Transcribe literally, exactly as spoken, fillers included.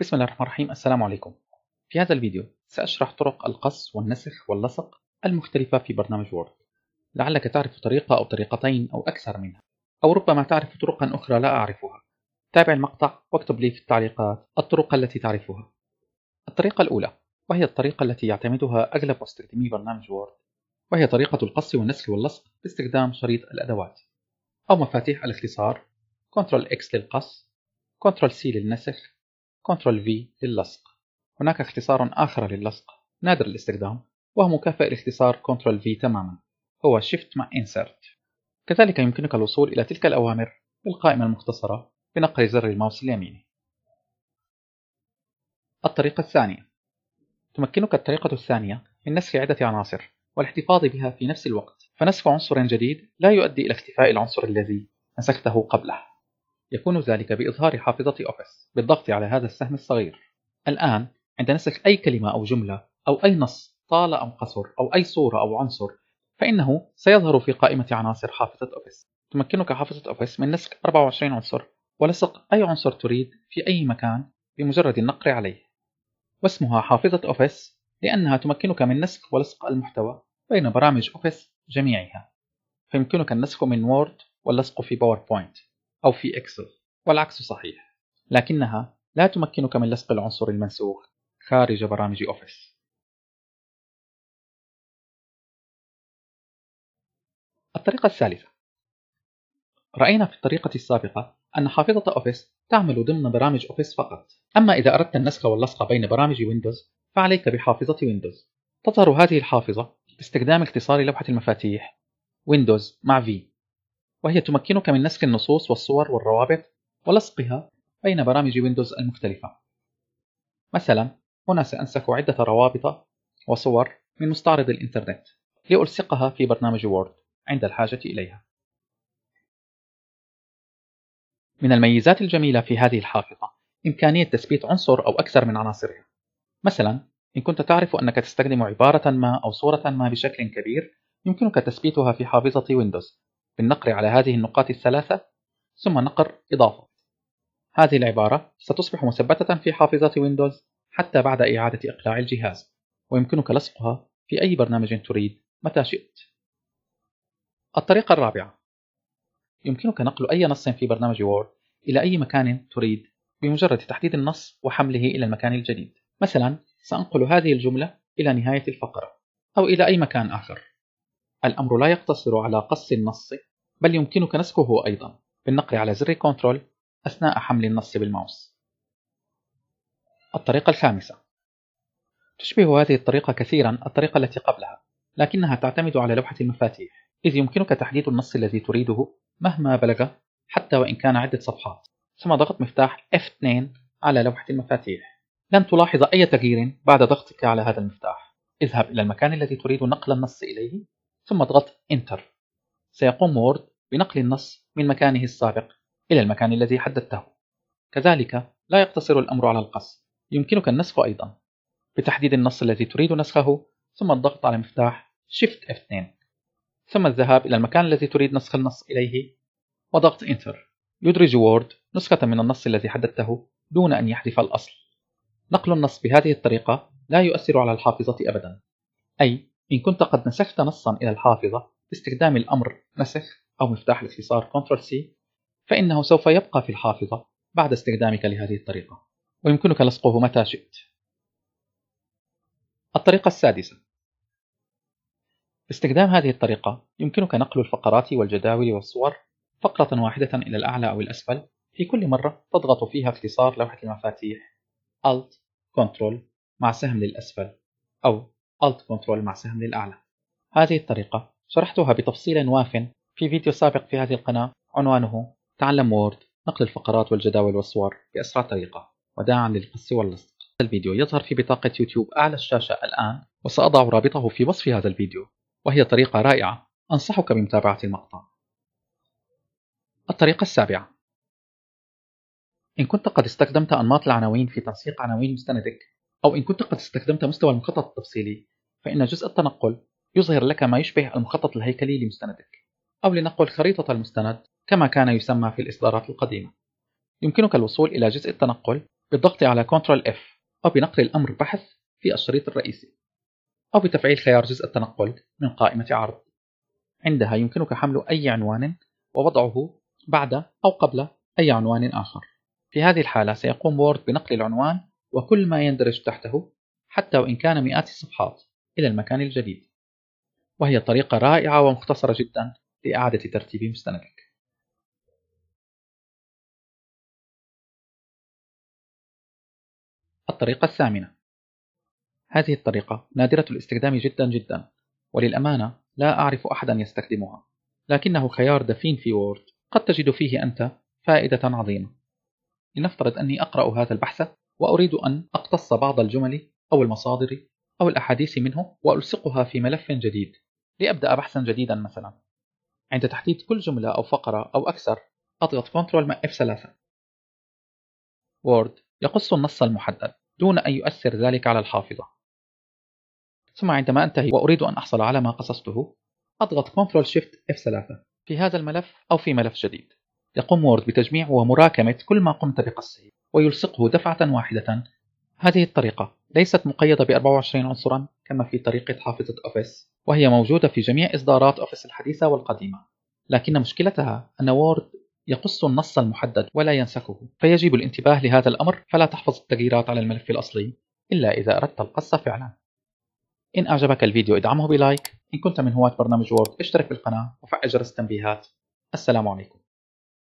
بسم الله الرحمن الرحيم. السلام عليكم. في هذا الفيديو سأشرح طرق القص والنسخ واللصق المختلفة في برنامج وورد. لعلك تعرف طريقة أو طريقتين أو أكثر منها، أو ربما تعرف طرقا أخرى لا أعرفها. تابع المقطع واكتب لي في التعليقات الطرق التي تعرفها. الطريقة الأولى، وهي الطريقة التي يعتمدها أغلب مستخدمي برنامج وورد، وهي طريقة القص والنسخ واللصق باستخدام شريط الأدوات أو مفاتيح الاختصار كنترول إكس للقص، كنترول سي للنسخ، كنترول في لللصق. هناك اختصار آخر لللصق نادر الاستخدام، وهو مكافئ لاختصار كنترول في تماما، هو Shift مع Insert. كذلك يمكنك الوصول إلى تلك الأوامر بالقائمة المختصرة بنقل زر الماوس اليميني. الطريقة الثانية، تمكنك الطريقة الثانية من نسخ عدة عناصر والاحتفاظ بها في نفس الوقت، فنسخ عنصر جديد لا يؤدي إلى اختفاء العنصر الذي نسخته قبله. يكون ذلك بإظهار حافظة أوفيس بالضغط على هذا السهم الصغير. الآن عند نسخ أي كلمة أو جملة أو أي نص طال أم قصر أو أي صورة أو عنصر، فإنه سيظهر في قائمة عناصر حافظة أوفيس. تمكنك حافظة أوفيس من نسخ أربعة وعشرين عنصر ولصق أي عنصر تريد في أي مكان بمجرد النقر عليه، واسمها حافظة أوفيس لأنها تمكنك من نسخ ولصق المحتوى بين برامج أوفيس جميعها. فيمكنك النسخ من وورد واللصق في بوربوينت أو في إكسل، والعكس صحيح، لكنها لا تمكنك من لصق العنصر المنسوخ خارج برامج أوفيس. الطريقة الثالثة، رأينا في الطريقة السابقة أن حافظة أوفيس تعمل ضمن برامج أوفيس فقط، أما إذا أردت النسخ واللصق بين برامج ويندوز فعليك بحافظة ويندوز. تظهر هذه الحافظة باستخدام اختصار لوحة المفاتيح ويندوز مع في، وهي تمكنك من نسخ النصوص والصور والروابط ولصقها بين برامج ويندوز المختلفة. مثلا هنا سأنسخ عدة روابط وصور من مستعرض الإنترنت لألصقها في برنامج وورد عند الحاجة إليها. من الميزات الجميلة في هذه الحافظة إمكانية تثبيت عنصر أو أكثر من عناصرها. مثلا إن كنت تعرف أنك تستخدم عبارة ما أو صورة ما بشكل كبير، يمكنك تثبيتها في حافظة ويندوز بالنقر على هذه النقاط الثلاثة ثم نقر إضافة. هذه العبارة ستصبح مثبتة في حافظة ويندوز حتى بعد إعادة إقلاع الجهاز، ويمكنك لصقها في أي برنامج تريد متى شئت. الطريقة الرابعة، يمكنك نقل أي نص في برنامج وورد إلى أي مكان تريد بمجرد تحديد النص وحمله إلى المكان الجديد. مثلا سأنقل هذه الجملة إلى نهاية الفقرة أو إلى أي مكان آخر. الأمر لا يقتصر على قص النص، بل يمكنك نسخه أيضا بالنقر على زر كنترول أثناء حمل النص بالماوس. الطريقة الخامسة، تشبه هذه الطريقة كثيرا الطريقة التي قبلها، لكنها تعتمد على لوحة المفاتيح، إذ يمكنك تحديد النص الذي تريده مهما بلغ حتى وإن كان عدة صفحات، ثم ضغط مفتاح إف اثنين على لوحة المفاتيح. لن تلاحظ أي تغيير بعد ضغطك على هذا المفتاح. اذهب إلى المكان الذي تريد نقل النص إليه ثم اضغط Enter. سيقوم وورد بنقل النص من مكانه السابق إلى المكان الذي حددته. كذلك لا يقتصر الأمر على القص، يمكنك النسخ أيضا بتحديد النص الذي تريد نسخه ثم الضغط على مفتاح شيفت إف اثنين، ثم الذهاب إلى المكان الذي تريد نسخ النص إليه وضغط Enter. يدرج وورد نسخة من النص الذي حددته دون أن يحذف الأصل. نقل النص بهذه الطريقة لا يؤثر على الحافظة أبدا، أي إن كنت قد نسخت نصا إلى الحافظة باستخدام الأمر نسخ أو مفتاح الاختصار كنترول سي، فإنه سوف يبقى في الحافظة بعد استخدامك لهذه الطريقة، ويمكنك لصقه متى شئت. الطريقة السادسة، باستخدام هذه الطريقة يمكنك نقل الفقرات والجداول والصور فقرة واحدة إلى الأعلى أو الأسفل في كل مرة تضغط فيها اختصار لوحة المفاتيح Alt Ctrl مع سهم للأسفل أو Alt Ctrl مع سهم للأعلى. هذه الطريقة شرحتها بتفصيل واف في فيديو سابق في هذه القناة عنوانه تعلم وورد نقل الفقرات والجداول والصور بأسرع طريقة، وداعا للقص واللصق. هذا الفيديو يظهر في بطاقة يوتيوب أعلى الشاشة الآن، وسأضع رابطه في وصف هذا الفيديو، وهي طريقة رائعة، أنصحك بمتابعة المقطع. الطريقة السابعة، إن كنت قد استخدمت أنماط العناوين في تنسيق عناوين مستندك، أو إن كنت قد استخدمت مستوى المخطط التفصيلي، فإن جزء التنقل يظهر لك ما يشبه المخطط الهيكلي لمستندك، أو لنقل خريطة المستند كما كان يسمى في الإصدارات القديمة. يمكنك الوصول إلى جزء التنقل بالضغط على كنترول إف أو بنقل الأمر بحث في الشريط الرئيسي أو بتفعيل خيار جزء التنقل من قائمة عرض. عندها يمكنك حمل أي عنوان ووضعه بعد أو قبل أي عنوان آخر. في هذه الحالة سيقوم وورد بنقل العنوان وكل ما يندرج تحته حتى وإن كان مئات الصفحات إلى المكان الجديد. وهي طريقة رائعة ومختصرة جدا لإعادة ترتيب مستندك. الطريقة الثامنة. هذه الطريقة نادرة الاستخدام جدا جدا، وللأمانة لا أعرف أحدا يستخدمها، لكنه خيار دفين في وورد قد تجد فيه أنت فائدة عظيمة. لنفترض أني أقرأ هذا البحث وأريد أن أقتص بعض الجمل أو المصادر أو الأحاديث منه وألصقها في ملف جديد لأبدأ بحثا جديدا مثلا. عند تحديد كل جملة أو فقرة أو أكثر أضغط كنترول مع إف ثلاثة. وورد يقص النص المحدد دون أن يؤثر ذلك على الحافظة. ثم عندما أنتهي وأريد أن أحصل على ما قصصته أضغط كنترول شيفت إف ثلاثة في هذا الملف أو في ملف جديد. يقوم وورد بتجميع ومراكمة كل ما قمت بقصه ويلصقه دفعة واحدة. هذه الطريقة ليست مقيدة ب أربعة وعشرين عنصرا كما في طريقة حافظة أوفيس، وهي موجودة في جميع إصدارات أوفيس الحديثة والقديمة، لكن مشكلتها أن وورد يقص النص المحدد ولا ينسخه، فيجب الانتباه لهذا الأمر، فلا تحفظ التغييرات على الملف الأصلي إلا إذا أردت القص فعلا. إن أعجبك الفيديو ادعمه بلايك، إن كنت من هواة برنامج وورد اشترك بالقناة وفعل جرس التنبيهات. السلام عليكم.